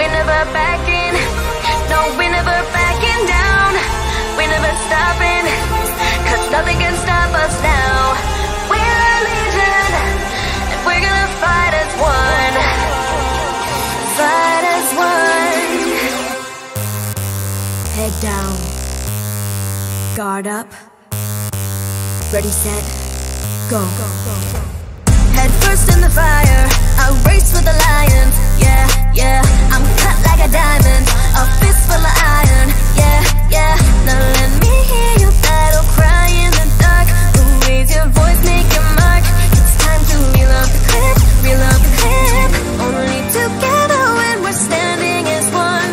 We're never backing, no, we're never backing down. We're never stopping, cause nothing can stop us now. We're a legion, and we're gonna fight as one. Fight as one. Head down, guard up, ready, set, go, go, go, go. Head first in the fire, I race with the lions. Yeah, yeah, I'm cut like a diamond, a fist full of iron. Yeah, yeah, now let me hear your battle cry in the dark. So raise your voice, make your mark. It's time to reel up the clip, reel up the clip. Only together when we're standing as one.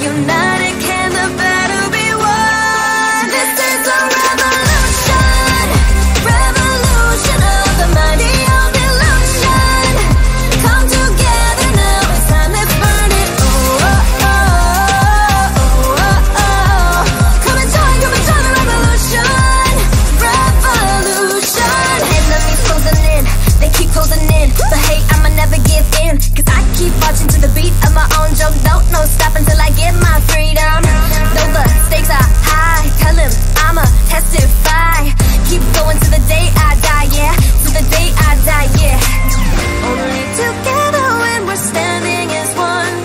United can the battle be won. This is a revolution, revolution of the mighty. Keep marching to the beat of my own drum. Don't no stop until I get my freedom. Though the stakes are high, tell him I'ma testify. Keep going to the day I die, yeah. To the day I die, yeah. Only together when we're standing as one.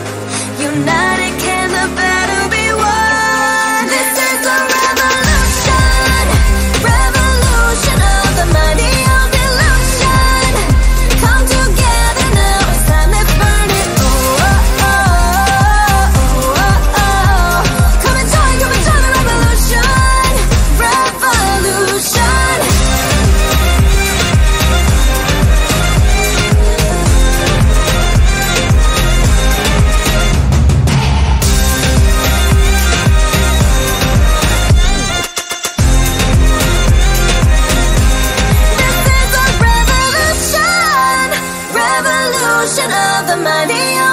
United can the battle be won. This is a revolution, revolution of the mighty. Of the money